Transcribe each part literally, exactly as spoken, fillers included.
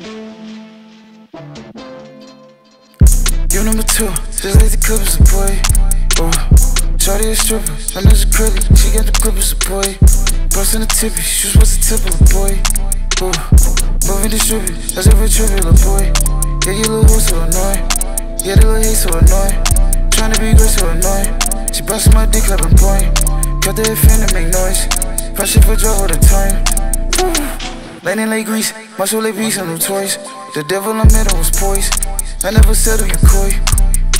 You number two, just like the Clippers, a boy. Oh, shawty a stripper, her name's a critic, she got the Clippers, a boy. Bust in the tippy, shoes was the tip of a boy. Oh, moving the stripper, that's every trivial, a boy. Yeah, you little hoe so annoying. Yeah, they little hate so annoying. Tryna be great so annoying. She bustin' my dick like I'm blowing. Cut the F N to make noise. Fresh shit for joy all the time. Lightning like grease, muscle like beast and no toys. The devil I'm at, I was poised. I never settle, you coy.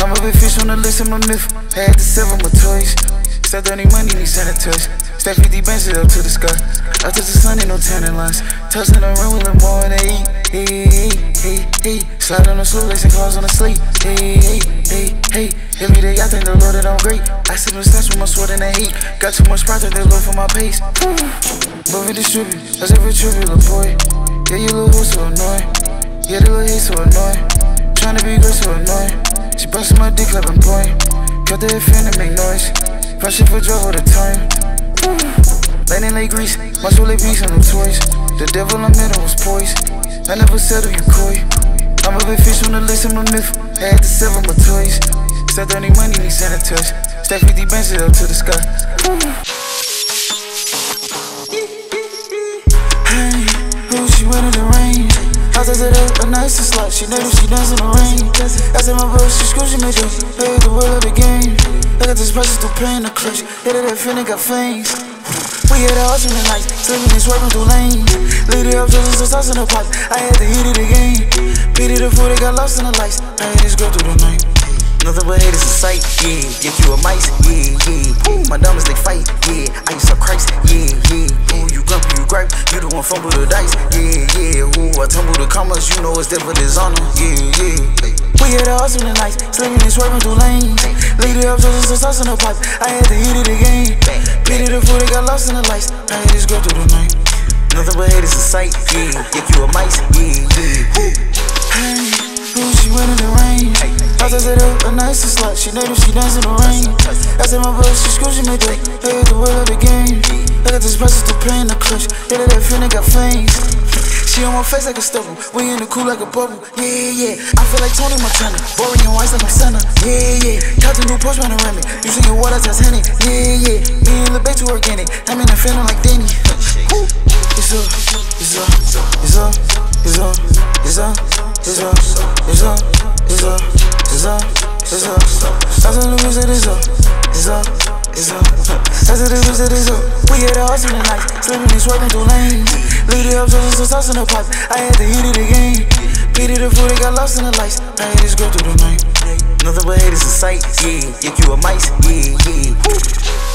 I'm a big fish on the list, I'm no myth. I had to sever my toys. Stack dirty money, need sanitized. Stack fifty bands, it up to the sky. I touch the sun, ain't no tanning lines. Touching the rim with a more and they eat. Hey, hey, hey, hey. Slide on the slow legs and cars on the sleep. Hey, hey, hey, hey. Every day I think the Lord that I'm great. I sit in stats with my sword and I hate. Got too much pride that they low for my pace. Love and distribute, that's every tribute, little boy. Yeah, you little hoe so annoying. Yeah, they little hate so annoying. Tryna be great so annoying. She bustin' my dick like I'm blowing. Cut the F N and make noise. Rush it for joy all the time. Lightning like grease, my soul like beast and no toys. The devil I'm in, I was poised. I never settle, you coy. I'm a big fish on the list, I'm no myth. I had to sever my toys. Stack dirty money, need sanitized. Stack fifty bands, it up to the sky. Hey, oh, she wet in the rain. I does it up, but nice and slot. She native, she dance in the rain. I said my bro, she screw, she made you play the world of the game. Look at this pressure through pain, the clutch. Hit it, that feeling got fangs. We had the ultimate night, slipping and swerving through lanes. Lead it up, just the sauce in the pot. I had to hit it again. Beat it up, food, it got lost in the lights. I had this girl through the night. Nothing but haters in sight, yeah. Get you a mice, yeah, yeah. Ooh, my diamonds, they fight, yeah. I used to Christ, yeah, yeah. Ooh, you grumpy, you gripe. You the one fumble the dice, yeah, yeah. Ooh, I tumble the commas, you know it's there for dishonor, yeah, yeah. We had the awesome nights, slinging and swerving through lanes. Lead it up, just the sauce in the pipes. I had to hit it again. Beat it up, food, it got lost in the lights. I had this girl through the night. Nothing but haters in sight, yeah. Get you a mice, yeah, yeah. Ooh. Hey, ooh, she went in the rain. I does it up, a nice and slot. She native, she dance in the rain. I said my brother, she screw, she made that. Hey, the world of the game. Look at this pressure through pain, the clutch. Yeah, that feeling got flames. She on my face like a stubble, we in the cool like a bubble, yeah, yeah. I feel like Tony Montana, boring and white like I'm Santa, yeah, yeah. Couch a new Porsche panoramic, you singing water Titanic, yeah, yeah. Me and Lil' Bae too organic, I'm in a phantom like Danny. It's up, it's up, it's up, it's up, it's up, it's up, it's up, it's up, it's up, it's up. I said the music is up, it's up, it's up. I said the music is up. We had the awesome night, slipping and swerving through lanes. Lead it up, just the sauce in the pot. I had to hit it again. Beat it up, food, it got lost in the lights. I had this girl through the night. Nothing but haters in sight, yeah. Get you a mice, yeah, yeah.